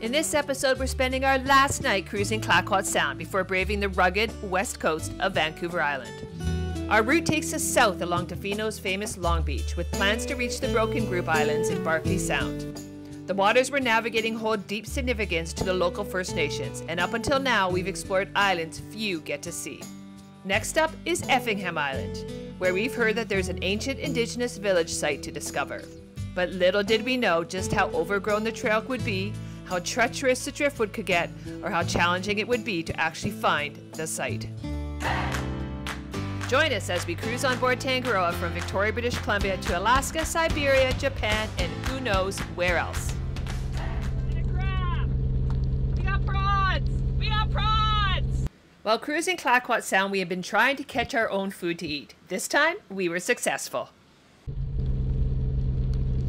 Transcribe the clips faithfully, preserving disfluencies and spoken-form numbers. In this episode, we're spending our last night cruising Clayoquot Sound before braving the rugged west coast of Vancouver Island. Our route takes us south along Tofino's famous Long Beach, with plans to reach the Broken Group Islands in Barkley Sound. The waters we're navigating hold deep significance to the local First Nations, and up until now, we've explored islands few get to see. Next up is Effingham Island, where we've heard that there's an ancient Indigenous village site to discover. But little did we know just how overgrown the trail would be, how treacherous the driftwood could get, or how challenging it would be to actually find the site. Join us as we cruise on board Tangaroa from Victoria, British Columbia to Alaska, Siberia, Japan, and who knows where else. While cruising Clayoquot Sound, we have been trying to catch our own food to eat. This time, we were successful.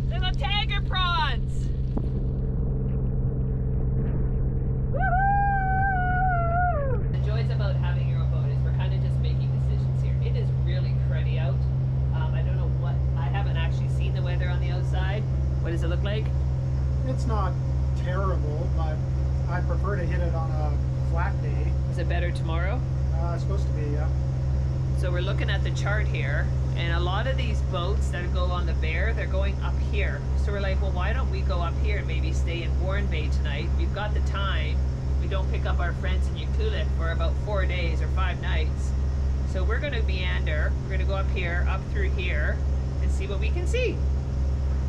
Little tiger prawns! Woohoo! The joys about having your own boat is we're kind of just making decisions here. It is really cruddy out. Um, I don't know what, I haven't actually seen the weather on the outside. What does it look like? It's not terrible, but I prefer to hit it on a flat day. Is it better tomorrow? Uh, it's supposed to be, yeah. So we're looking at the chart here, and a lot of these boats that go on the Bear, they're going up here. So we're like, well, why don't we go up here and maybe stay in Warren Bay tonight? We've got the time. We don't pick up our friends in Ucluelet for about four days or five nights. So we're going to meander. We're going to go up here, up through here, and see what we can see.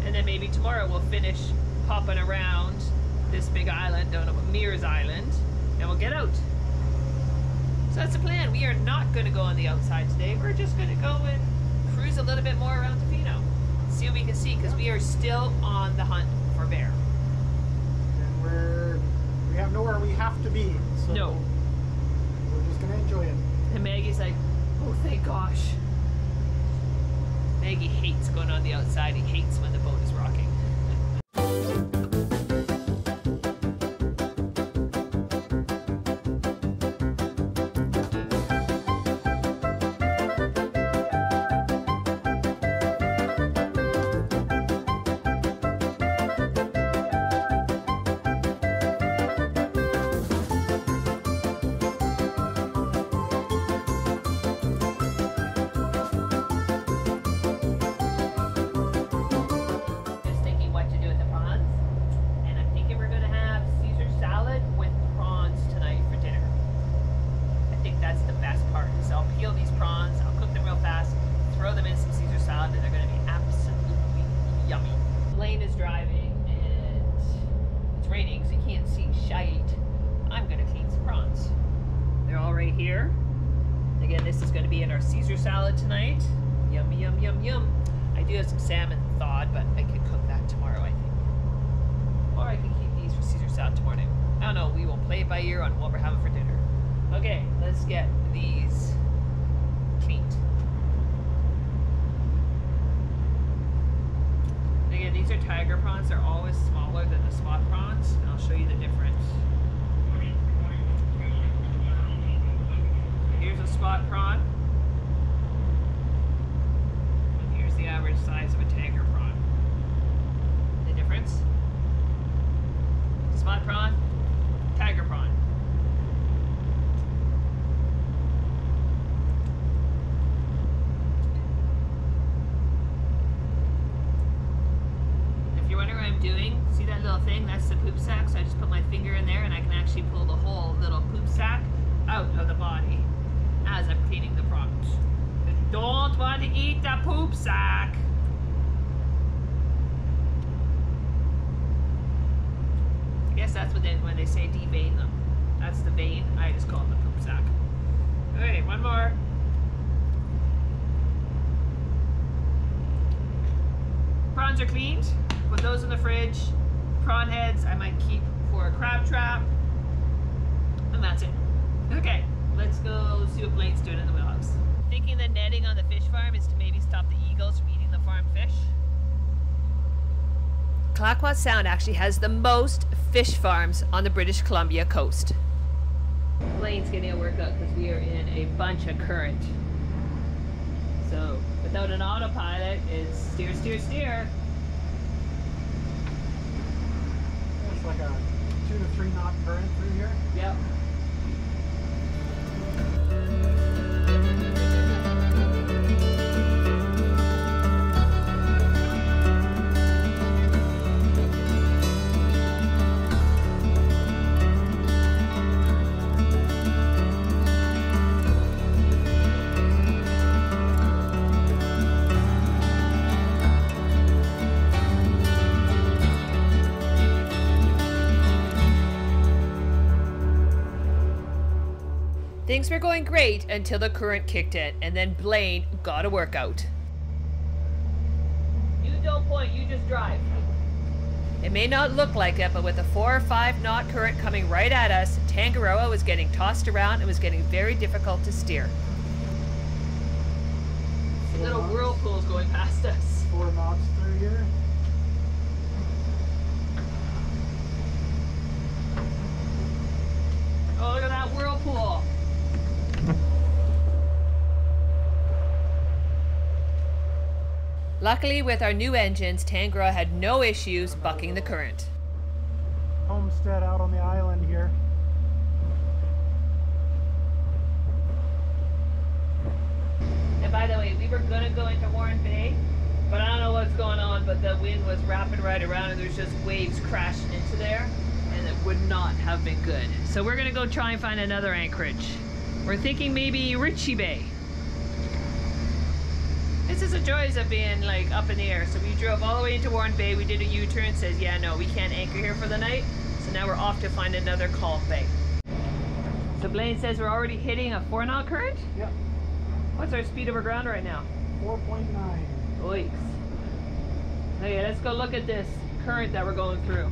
And then maybe tomorrow we'll finish popping around this big island, don't know, Mears Island, and we'll get out. So that's the plan. We are not going to go on the outside today. We're just going to go and cruise a little bit more around Tofino. See what we can see, because we are still on the hunt for bear. And we're, we have nowhere we have to be. So no. We're just going to enjoy it. And Maggie's like, oh, thank gosh. Maggie hates going on the outside. He hates when the boat is rocking. Clayoquot Sound actually has the most fish farms on the British Columbia coast. Blaine's getting a workout because we are in a bunch of current. So without an autopilot, it's steer, steer, steer. It's like a two free knot current through here? Yep. Things were going great until the current kicked in, and then Blaine got a workout. You don't point, you just drive. It may not look like it, but with a four or five knot current coming right at us, Tangaroa was getting tossed around and was getting very difficult to steer. Four little knots. Whirlpools going past us. Four knots through here. Oh, look at that whirlpool. Luckily, with our new engines, Tangaroa had no issues bucking the current. Homestead out on the island here. And by the way, we were gonna go into Warren Bay, but I don't know what's going on, but the wind was wrapping right around and there's just waves crashing into there, and it would not have been good. So we're gonna go try and find another anchorage. We're thinking maybe Ritchie Bay. This is the joys of being like up in the air. So we drove all the way into Warren Bay. We did a U-turn. Says, yeah, no, we can't anchor here for the night. So now we're off to find another calm bay. So Blaine says we're already hitting a four knot current. Yep. What's our speed over ground right now? four point nine. Oiks. Okay, let's go look at this current that we're going through.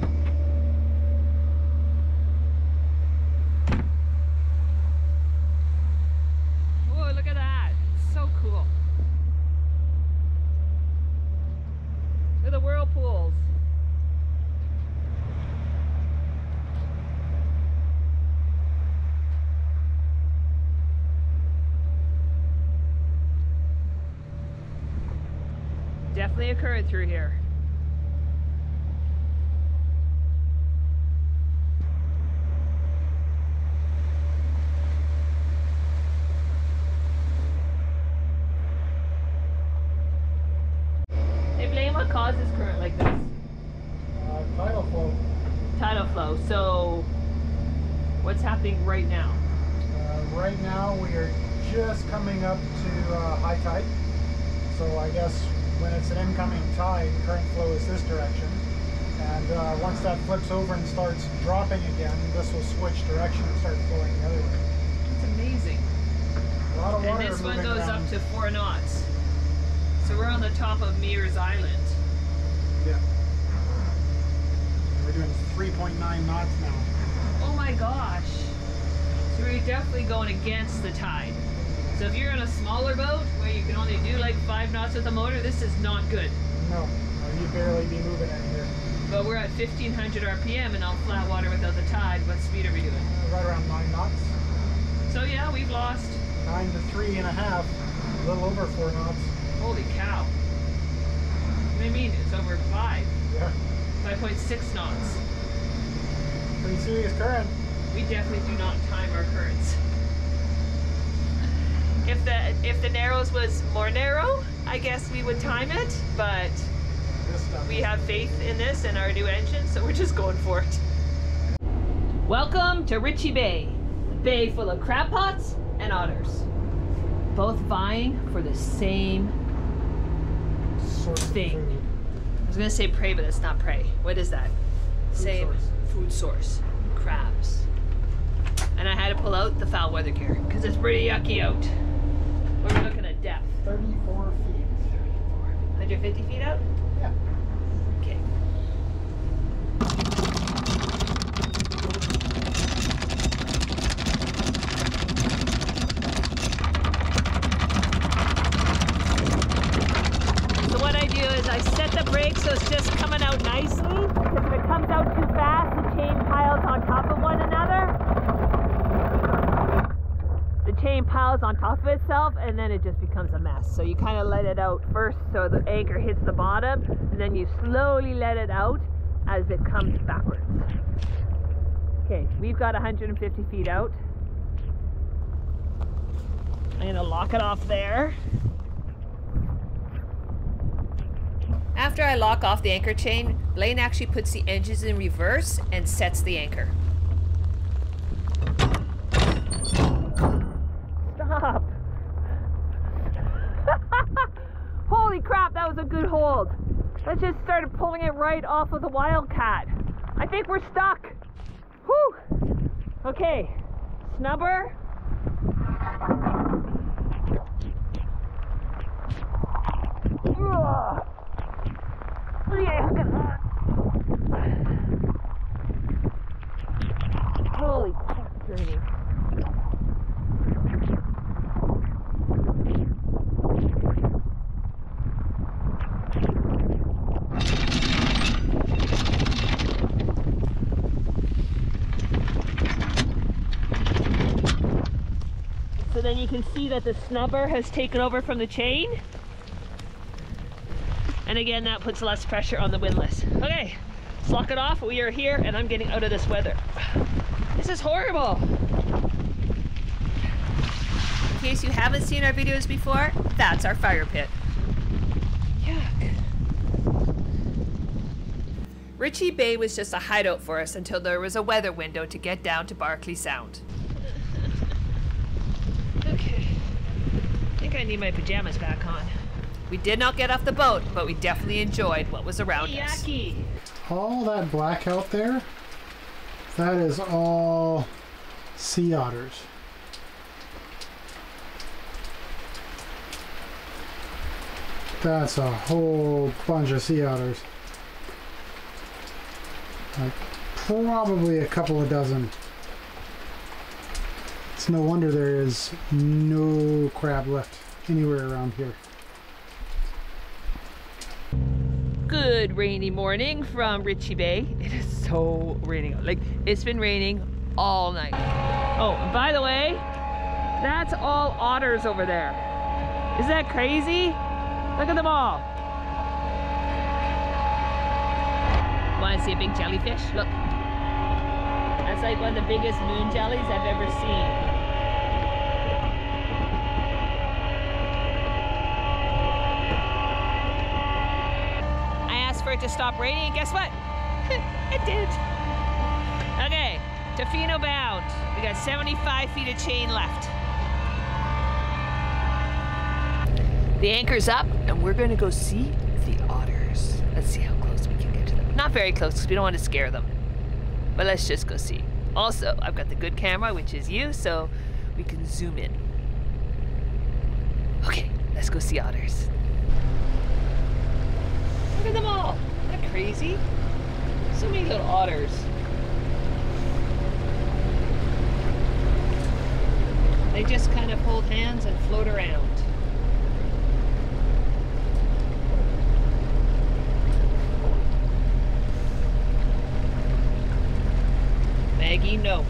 Oh, look at that! It's so cool. The whirlpools. Definitely a current through here. So, what's happening right now? Uh, right now we are just coming up to uh, high tide. So I guess when it's an incoming tide, current flow is this direction. And uh, once that flips over and starts dropping again, this will switch direction and start flowing the other way. That's amazing. A lot of water. And this one goes around. Up to four knots. So we're on the top of Mears Island. Yeah. We're doing three point nine knots now. Oh my gosh. So we're definitely going against the tide. So if you're on a smaller boat where you can only do like five knots with a motor, this is not good. No, no, you'd barely be moving out here. But we're at fifteen hundred R P M and on flat water without the tide. What speed are we doing? Uh, right around nine knots. So yeah, we've lost. Nine to three and a half, a little over four knots. Holy cow. What do you mean? It's over five. Yeah. five point six knots. Pretty serious current. We definitely do not time our currents. If the if the narrows was more narrow, I guess we would time it, but we have faith in this and our new engine, so we're just going for it. Welcome to Ritchie Bay, a bay full of crab pots and otters, both vying for the same sort of thing. Food. I was gonna say prey, but it's not prey. What is that? Food Same source. food source, crabs. And I had to pull out the foul weather gear because it's pretty yucky out. We're looking at depth. thirty-four feet. thirty-four. one hundred fifty feet out? Yeah. Okay. So it's just coming out nicely, because if it comes out too fast, the chain piles on top of one another. The chain piles on top of itself, and then it just becomes a mess. So you kind of let it out first so the anchor hits the bottom, and then you slowly let it out as it comes backwards. Okay, we've got one hundred fifty feet out. I'm gonna lock it off there. After I lock off the anchor chain, Blaine actually puts the engines in reverse and sets the anchor. Stop! Holy crap, that was a good hold. Let's just started pulling it right off of the Wildcat. I think we're stuck. Whew! Okay, snubber. Ugh. Yeah, look at that. Holy crap, journey. So then you can see that the snubber has taken over from the chain. And again, that puts less pressure on the windlass. Okay, let's lock it off. We are here and I'm getting out of this weather. This is horrible. In case you haven't seen our videos before, that's our fire pit. Yuck. Ritchie Bay was just a hideout for us until there was a weather window to get down to Barkley Sound. Okay, I think I need my pajamas back on. We did not get off the boat, but we definitely enjoyed what was around us. All that black out there, that is all sea otters. That's a whole bunch of sea otters. Like, probably a couple of dozen. It's no wonder there is no crab left anywhere around here. Good rainy morning from Ritchie Bay. It is so raining. Like, it's been raining all night. Oh, and by the way, that's all otters over there. Is that crazy? Look at them all. Want to see a big jellyfish? Look. That's like one of the biggest moon jellies I've ever seen. For it to stop raining, guess what? It did. Okay, Tofino bound. We got seventy-five feet of chain left. The anchor's up, and we're gonna go see the otters. Let's see how close we can get to them. Not very close, because we don't want to scare them. But let's just go see. Also, I've got the good camera, which is you, so we can zoom in. Okay, let's go see otters. Look at them all! Isn't that crazy? So many little otters. They just kind of hold hands and float around. Maggie, no.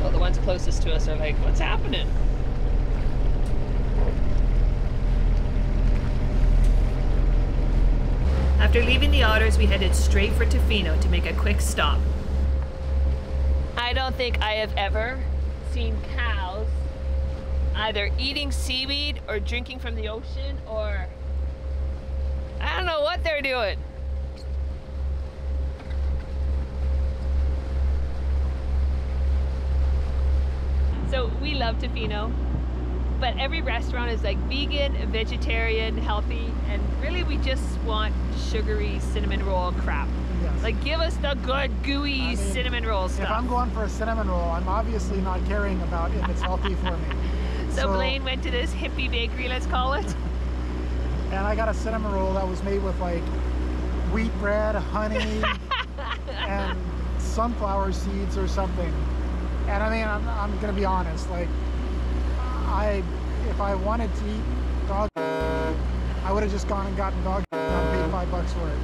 Well, the ones closest to us are like, what's happening? After leaving the otters, we headed straight for Tofino to make a quick stop. I don't think I have ever seen cows either eating seaweed or drinking from the ocean, or I don't know what they're doing. So we love Tofino, but every restaurant is like vegan, vegetarian, healthy, and really we just want sugary cinnamon roll crap. Yes. Like, give us the good gooey I mean, cinnamon roll stuff. If I'm going for a cinnamon roll, I'm obviously not caring about if it's healthy for me. So, so Blaine went to this hippie bakery, let's call it. And I got a cinnamon roll that was made with like wheat bread, honey, and sunflower seeds or something. And I mean, I'm, I'm gonna be honest, like, I, if I wanted to eat dog, I would have just gone and gotten dog and I paid five bucks for it.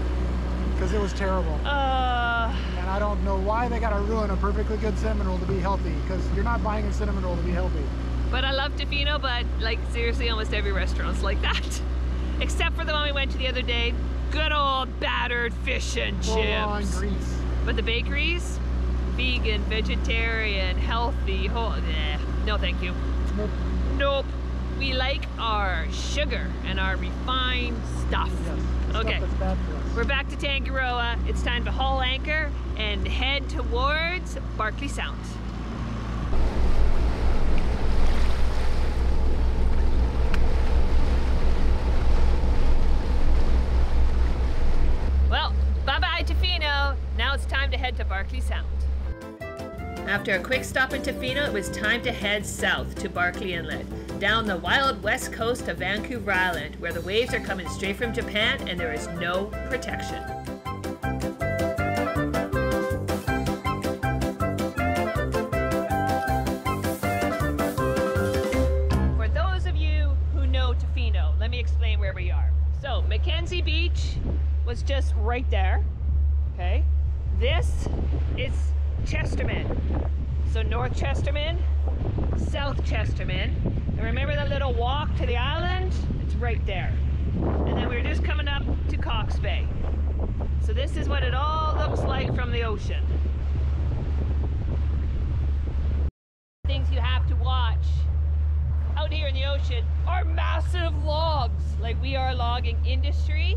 Because it was terrible. Uh, and I don't know why they gotta ruin a perfectly good cinnamon roll to be healthy, because you're not buying a cinnamon roll to be healthy. But I love Tofino, but like seriously almost every restaurant's like that. Except for the one we went to the other day. Good old battered fish and chips. Full on grease. But the bakeries, vegan, vegetarian, healthy, whole, bleh, no thank you. Nope. Nope. We like our sugar and our refined stuff. Yes, okay, stuff that's bad for us. We're back to Tangaroa. It's time to haul anchor and head towards Barkley Sound. Well, bye-bye Tofino. Now it's time to head to Barkley Sound. After a quick stop in Tofino, it was time to head south to Barkley Inlet, down the wild west coast of Vancouver Island, where the waves are coming straight from Japan and there is no protection. For those of you who know Tofino, let me explain where we are. So, Mackenzie Beach was just right there, okay? This is Chesterman. So North Chesterman, South Chesterman, and remember that little walk to the island? It's right there. And then we were just coming up to Cox Bay. So this is what it all looks like from the ocean. Things you have to watch out here in the ocean are massive logs. Like, we are a logging industry,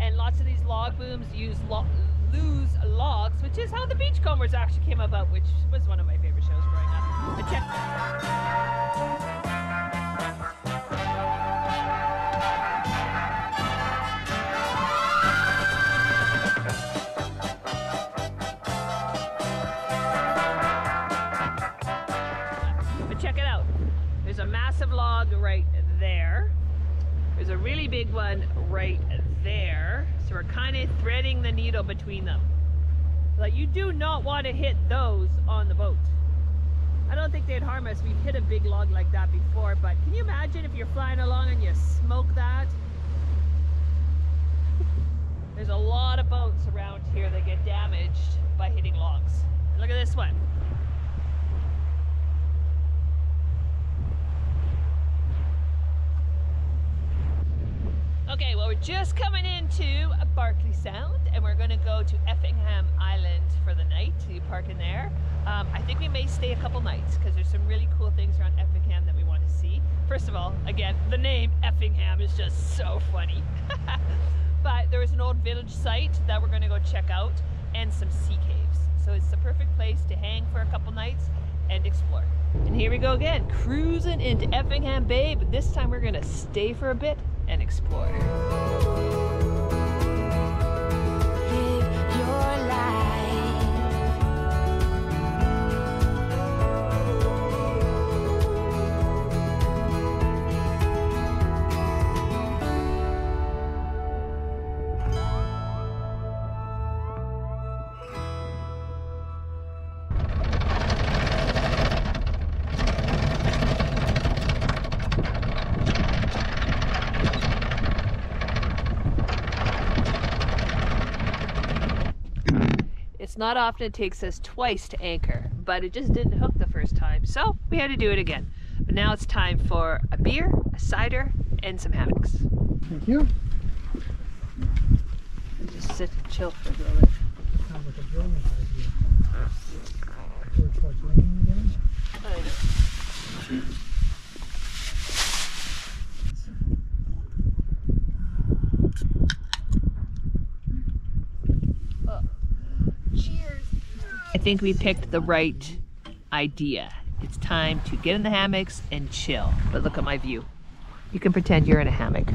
and lots of these log booms use lo lose logs, which is how the Beachcombers actually came about, which was one of my favorite shows growing up. But check it out. There's a massive log right there. There's a really big one right there. So we're kind of threading the needle between them. Like, you do not want to hit those on the boat. I don't think they'd harm us. We've hit a big log like that before, but can you imagine if you're flying along and you smoke that? There's a lot of boats around here that get damaged by hitting logs. Look at this one. Okay, well, we're just coming into Barkley Sound and we're gonna go to Effingham Island for the night. You park in there. Um, I think we may stay a couple nights because there's some really cool things around Effingham that we want to see. First of all, again, the name Effingham is just so funny. But there is an old village site that we're gonna go check out and some sea caves. So it's the perfect place to hang for a couple nights and explore. And here we go again, cruising into Effingham Bay, but this time we're gonna stay for a bit and explore. Give your life. It's not often it takes us twice to anchor, but it just didn't hook the first time, so we had to do it again. But now it's time for a beer, a cider, and some hammocks. Thank you. And just sit and chill for a little bit. Sounds like a brilliant idea. Before it starts raining again. I know. I think we picked the right idea. It's time to get in the hammocks and chill. But look at my view. You can pretend you're in a hammock.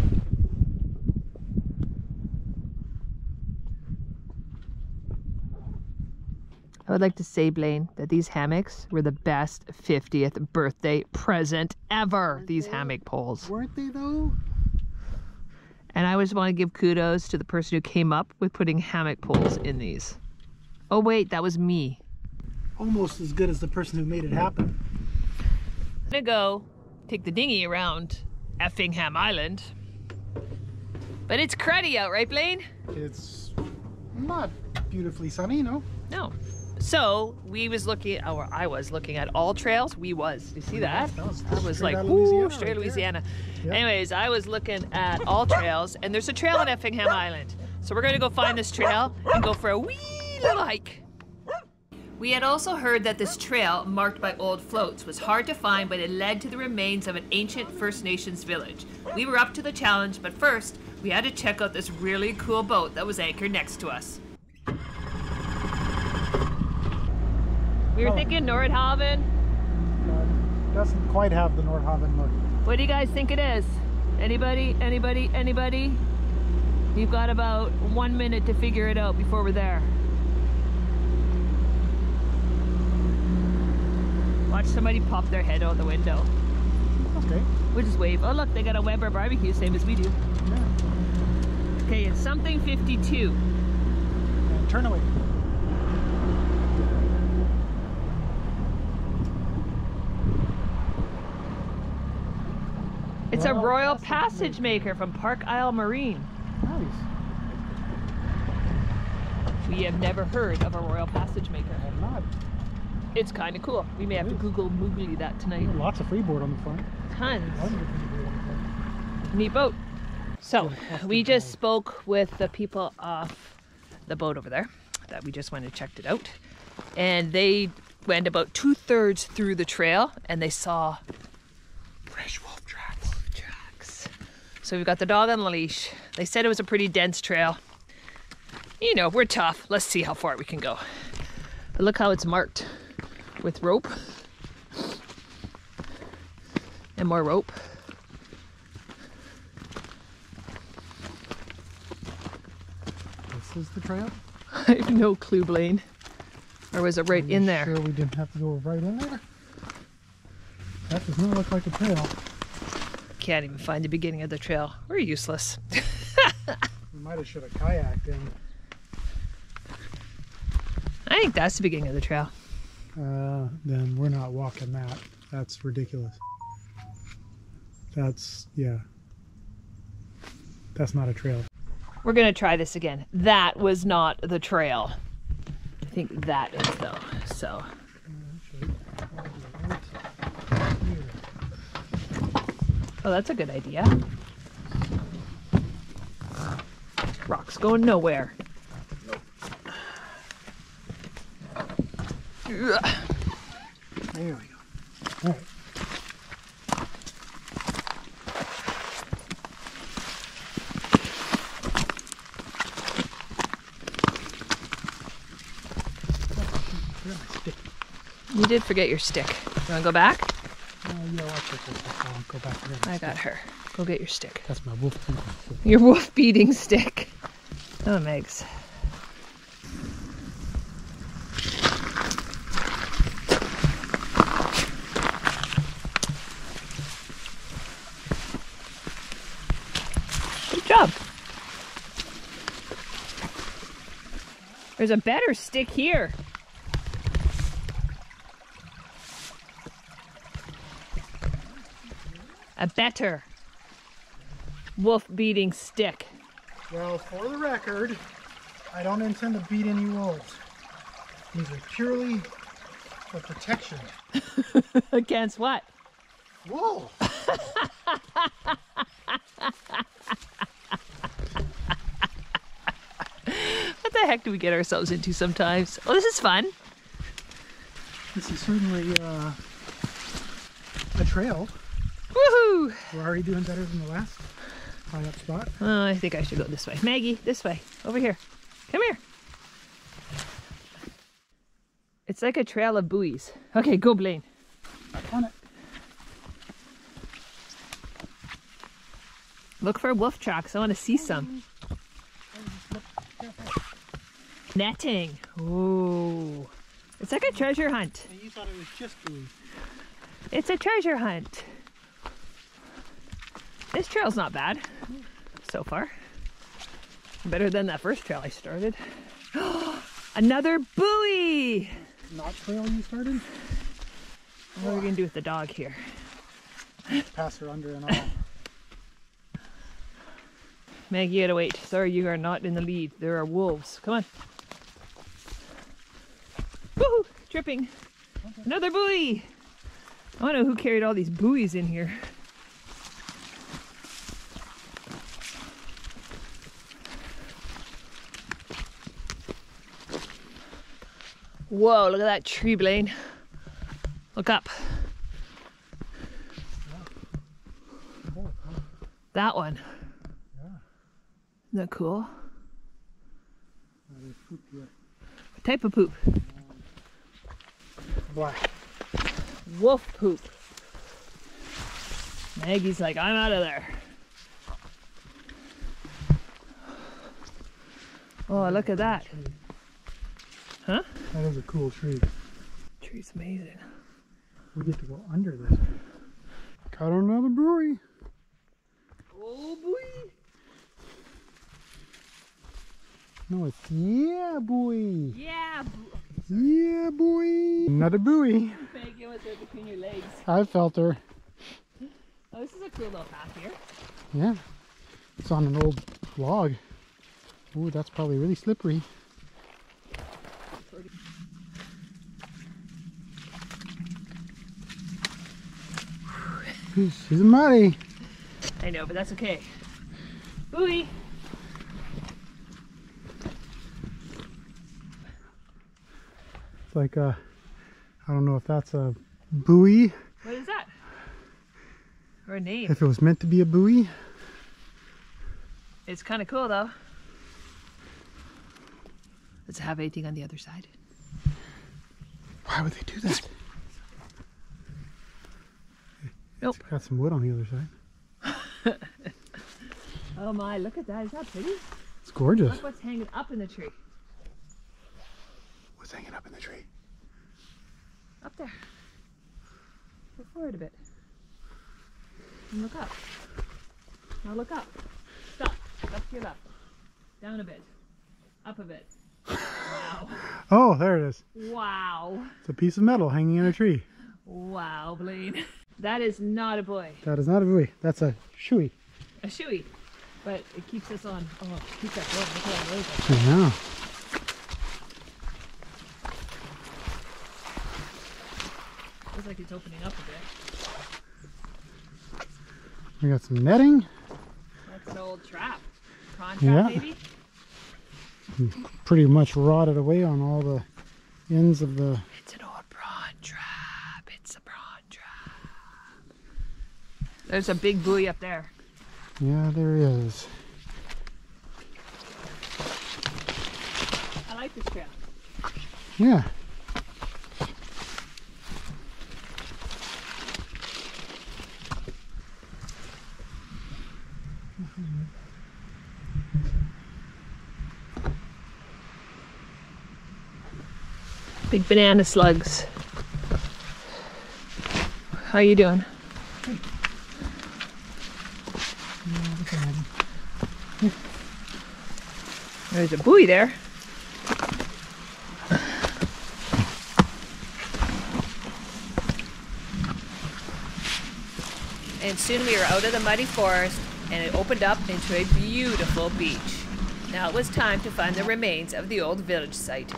I would like to say, Blaine, that these hammocks were the best fiftieth birthday present ever. Weren't these they? Hammock poles. Weren't they though? And I just want to give kudos to the person who came up with putting hammock poles in these. Oh wait, that was me. Almost as good as the person who made it happen. I'm gonna go take the dinghy around Effingham Island. But it's cruddy out, right, Blaine? It's not beautifully sunny, no? No. So we was looking, or I was looking at all trails. We was, you see that? that was I was like, woo, straight right Louisiana. Yep. Anyways, I was looking at all trails, and there's a trail on Effingham Island. So we're gonna go find this trail and go for a wee little hike. We had also heard that this trail, marked by old floats, was hard to find, but it led to the remains of an ancient First Nations village. We were up to the challenge, but first, we had to check out this really cool boat that was anchored next to us. We were oh. thinking Nordhavn. Uh, doesn't quite have the Nordhavn look. What do you guys think it is? Anybody, anybody, anybody? You've got about one minute to figure it out before we're there. Watch somebody pop their head out the window. Okay. We'll just wave. Oh look, they got a Weber barbecue, same as we do. Yeah. Okay, it's something fifty-two. And turn away. It's Royal a Royal Passage, Passage Maker from Park Isle Marine. Nice. We have never heard of a Royal Passage Maker. I have not. It's kind of cool. We may have to Google moogly that tonight. Lots of freeboard on the front. Tons. Neat boat. So we just spoke with the people off the boat over there that we just went and checked it out. And they went about two thirds through the trail and they saw fresh wolf tracks. Wolf tracks. So we've got the dog on the leash. They said it was a pretty dense trail. You know, we're tough. Let's see how far we can go. But look how it's marked. With rope and more rope. This is the trail? I have no clue, Blaine. Or was it right in there? Sure, we didn't have to go right in there. That does not look like a trail. Can't even find the beginning of the trail. We're useless. We might have should have kayaked in. I think that's the beginning of the trail. Uh, then we're not walking that. That's ridiculous. That's, yeah. That's not a trail. We're going to try this again. That was not the trail. I think that is though, so. Oh, that's a good idea. Rock's going nowhere. There we go. All right. You did forget your stick. You want to go back? Uh, yeah, I'll go back. Go back I got her. Go get your stick. That's my wolf beating stick. Your wolf beating stick. Oh, Megs. There's a better stick here. A better wolf beating stick. Well, for the record, I don't intend to beat any wolves. These are purely for protection. Against what? Wolves. What the heck do we get ourselves into sometimes? Oh, this is fun. This is certainly uh, a trail. Woohoo! We're already doing better than the last high up spot. Oh, I think I should go this way. Maggie, this way. Over here. Come here. It's like a trail of buoys. Okay, go, Blaine. On it. Look for wolf tracks. I want to see some. Netting. Oh, it's like a treasure hunt. And you thought it was just buoys. It's a treasure hunt. This trail's not bad so far. Better than that first trail I started. Another buoy. Not trail you started? What are we gonna do with the dog here? Pass her under and all. Maggie, you gotta wait. Sorry, you are not in the lead. There are wolves. Come on. Woohoo! Tripping. Okay. Another buoy! I don't know who carried all these buoys in here. Whoa, look at that tree, Blaine. Look up. Yeah. Oh, oh. That one. Yeah. Isn't that cool? There's poop here. What type of poop? Um, black. Wolf poop. Maggie's like, I'm out of there. Oh, look at that. Huh? That is a cool tree. Tree's amazing. We get to go under this tree. Caught on another buoy. Oh, buoy. No, it's yeah, buoy. Yeah, buoy. Yeah, buoy. Another buoy. Peggy was there between your legs. I felt her. Oh, this is a cool little path here. Yeah. It's on an old log. Ooh, that's probably really slippery. She's muddy. I know, but that's okay. Buoy. It's like a, I don't know if that's a buoy. What is that? Or a name. If it was meant to be a buoy. It's kind of cool though. Does it have anything on the other side? Why would they do that? Nope. It's got some wood on the other side. Oh my, look at that. Is that pretty? It's gorgeous. Look what's hanging up in the tree. What's hanging up in the tree? Up there. Go forward a bit. And look up. Now look up. Stop. Up to your left. Down a bit. Up a bit. Wow. Oh, there it is. Wow. It's a piece of metal hanging in a tree. Wow, Blaine. That is not a buoy. That is not a buoy. That's a shoey. A shoey. But it keeps us on. Oh, it keeps us going. I know. Looks like it's opening up a bit. We got some netting. That's an old trap. Prawn trap, yeah. Maybe? Pretty much rotted away on all the ends of the... It's an old prawn trap. It's a prawn trap. There's a big buoy up there. Yeah, there is. I like this trail. Yeah. Big banana slugs. How you doing? Good. There's a buoy there. And soon we were out of the muddy forest and it opened up into a beautiful beach. Now it was time to find the remains of the old village site.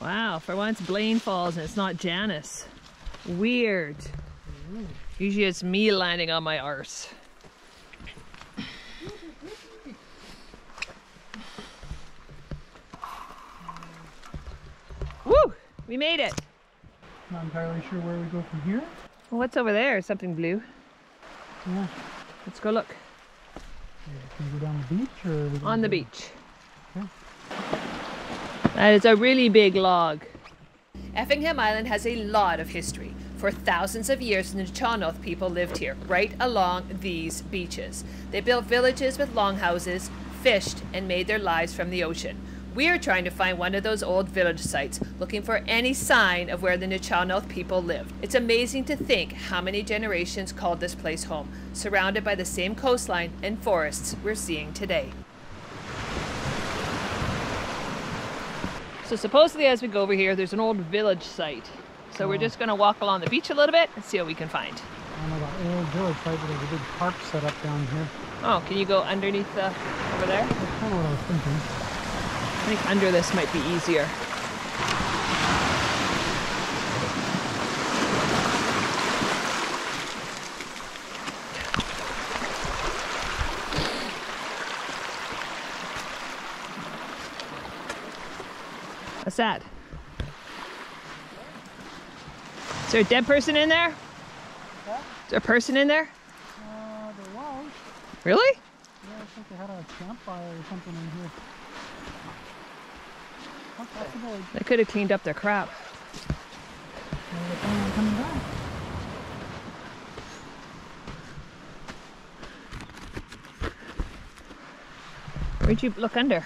Wow, for once Blaine falls and it's not Janice. Weird. Mm. Usually it's me landing on my arse. Woo! We made it! Not entirely sure where we go from here. Well, what's over there? Something blue. Yeah. Let's go look. Yeah, can we go down the beach or we on the beach? beach. Okay. That is a really big log. Effingham Island has a lot of history. For thousands of years, the Nuu-chah-nulth people lived here, right along these beaches. They built villages with longhouses, fished, and made their lives from the ocean. We are trying to find one of those old village sites, looking for any sign of where the Nuu-chah-nulth people lived. It's amazing to think how many generations called this place home, surrounded by the same coastline and forests we're seeing today. So supposedly as we go over here, there's an old village site. So oh. we're just gonna walk along the beach a little bit and see what we can find. I don't know about an old village site, but there's a big park set up down here. Oh, can you go underneath the, over there? That's kind of what I was thinking. I think under this might be easier. What's that? Is there a dead person in there? Huh? Is there a person in there? Uh, there was. Really? Yeah, I think they had a campfire or something in here. How possible? They could have cleaned up their crap. Well, coming back. Where'd you look under?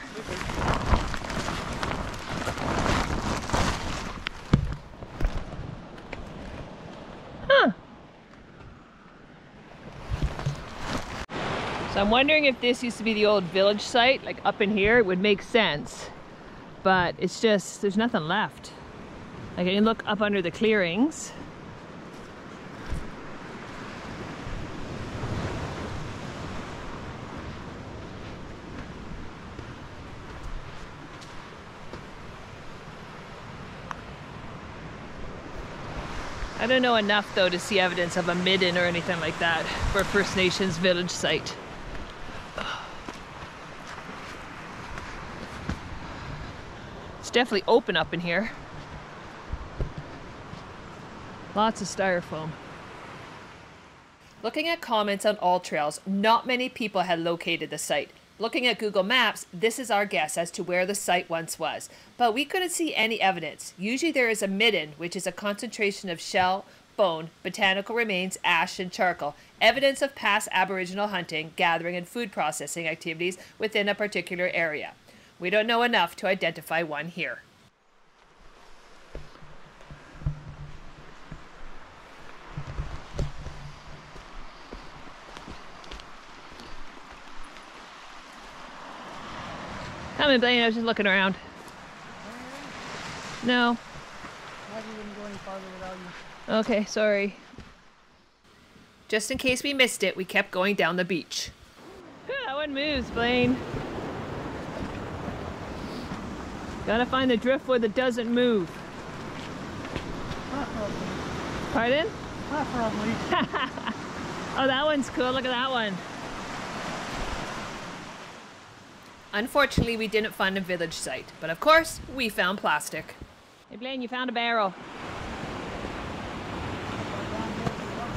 Huh. So I'm wondering if this used to be the old village site, like up in here, it would make sense. But it's just, there's nothing left. Like I can look up under the clearings. I don't know enough though to see evidence of a midden or anything like that for a First Nations village site. It's definitely open up in here. Lots of styrofoam. Looking at comments on all trails, not many people had located the site. Looking at Google Maps, this is our guess as to where the site once was, but we couldn't see any evidence. Usually there is a midden, which is a concentration of shell, bone, botanical remains, ash, and charcoal, evidence of past Aboriginal hunting, gathering, and food processing activities within a particular area. We don't know enough to identify one here. Come in, Blaine, I was just looking around. No. Okay, sorry. Just in case we missed it, we kept going down the beach. That one moves, Blaine. Gotta find the driftwood that doesn't move. Not probably. Pardon? Not probably. Oh, that one's cool, look at that one. Unfortunately, we didn't find a village site, but of course, we found plastic. Hey, Blaine, you found a barrel.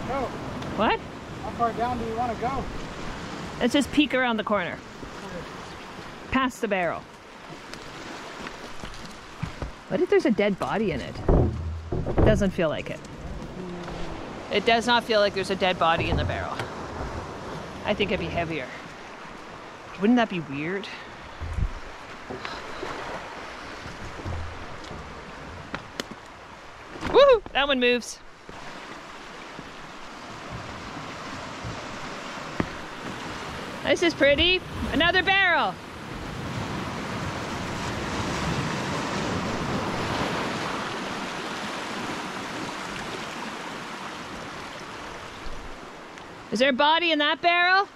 Go. What? How far down do you want to go? Let's just peek around the corner. Past the barrel. What if there's a dead body in it? It doesn't feel like it. It does not feel like there's a dead body in the barrel. I think it'd be heavier. Wouldn't that be weird? Woohoo! That one moves. This is pretty. Another barrel. Is there a body in that barrel?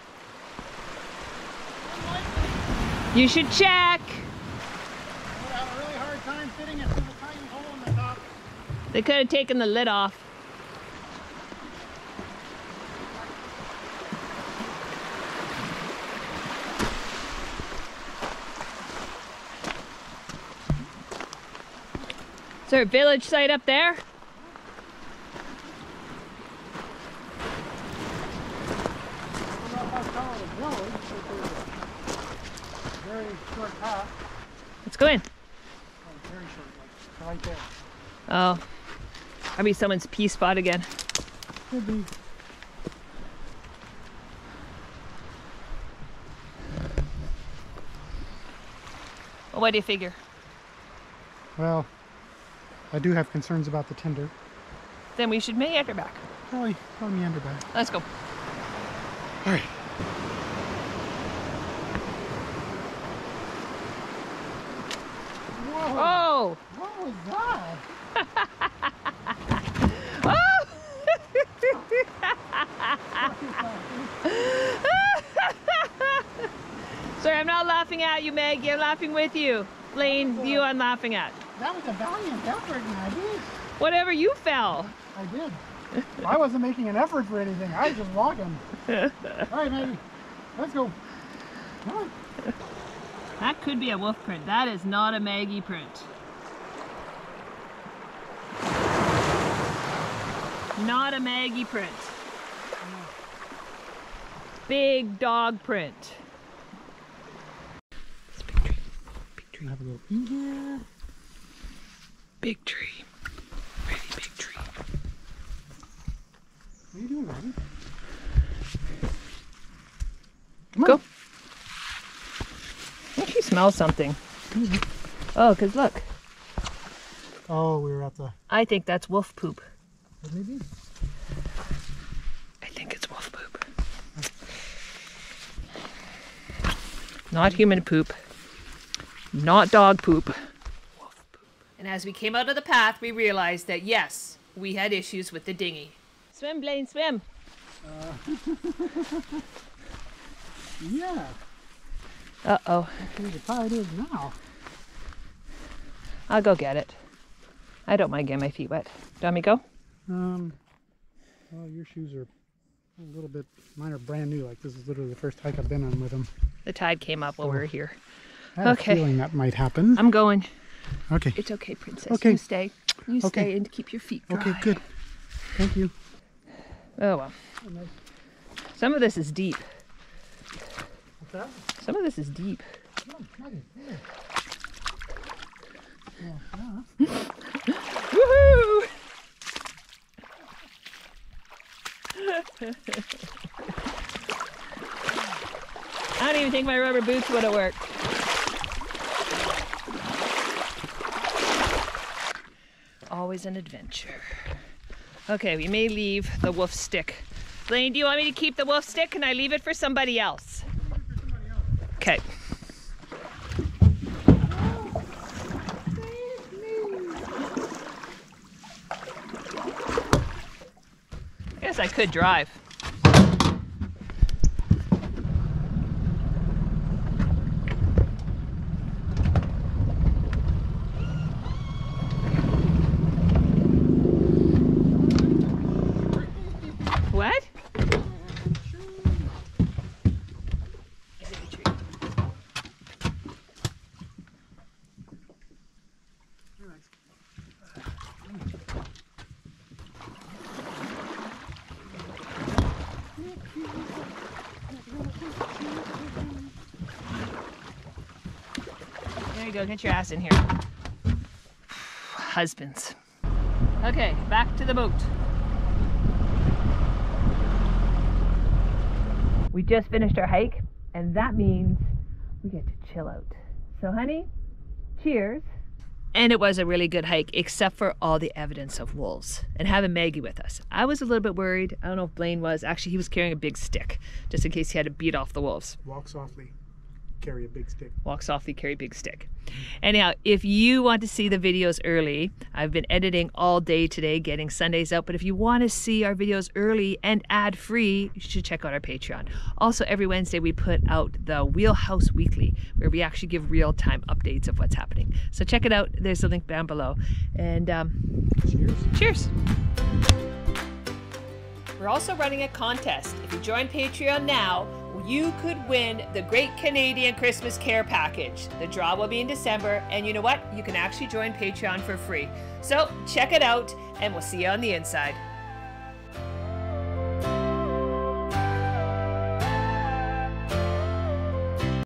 You should check. We'll have a really hard time fitting it through the tiny hole in the top. They could have taken the lid off. Is there a village site up there? Let's go in. Oh, I'll be someone's pee spot again. Could be. Well, what do you figure? Well, I do have concerns about the tinder. Then we should meander back. Probably, probably meander back. Let's go. All right. Oh! What was that? Oh! Sorry, I'm not laughing at you, Maggie. I'm laughing with you. Blaine, you I'm laughing at. That was a valiant effort, Maggie. Whatever, you fell. I did. I wasn't making an effort for anything. I was just walking. All right, Maggie. Let's go. Come on. That could be a wolf print. That is not a Maggie print. Not a Maggie print. Big dog print. It's a big tree. Big tree. Have a little, yeah. Big tree. Really big tree. What are you doing, Robbie? Come on. Go. I think she smells something. Mm-hmm. Oh, because look. Oh, we were at the... I think that's wolf poop. What may be? I think it's wolf poop. Oh. Not human poop. Not dog poop. Wolf poop. And as we came out of the path, we realized that, yes, we had issues with the dinghy. Swim, Blaine, swim. Uh. Yeah. Uh-oh. The tide is now. I'll go get it. I don't mind getting my feet wet. Do you want me to go? Um, well, your shoes are a little bit, mine are brand new. Like, this is literally the first hike I've been on with them. The tide came up while oh. we were here. I had okay. a feeling that might happen. I'm going. Okay. It's okay, princess. Okay. You stay. You okay. stay and keep your feet dry. Okay, good. Thank you. Oh, well. Oh, nice. Some of this is deep. What's that? Some of this is deep. Oh, nice. Yeah. Oh, yeah. Woohoo! I don't even think my rubber boots would have worked. Always an adventure. Okay, we may leave the wolf stick. Blaine, do you want me to keep the wolf stick? Can I leave it for somebody else? Okay. I guess I could drive. What? There you go, get your ass in here. Husbands. Okay, back to the boat. We just finished our hike, and that means we get to chill out. So honey, cheers. And it was a really good hike, except for all the evidence of wolves and having Maggie with us. I was a little bit worried. I don't know if Blaine was. Actually, he was carrying a big stick just in case he had to beat off the wolves. Walk softly, carry a big stick. Walk softly, carry a big stick. Anyhow, if you want to see the videos early, I've been editing all day today, getting Sundays out. But if you want to see our videos early and ad free, you should check out our Patreon. Also, every Wednesday we put out the Wheelhouse Weekly, where we actually give real time updates of what's happening. So check it out. There's a link down below. And um, cheers. Cheers. We're also running a contest. If you join Patreon now, you could win the Great Canadian Christmas Care Package. The draw will be in December, and you know what? You can actually join Patreon for free. So check it out, and we'll see you on the inside.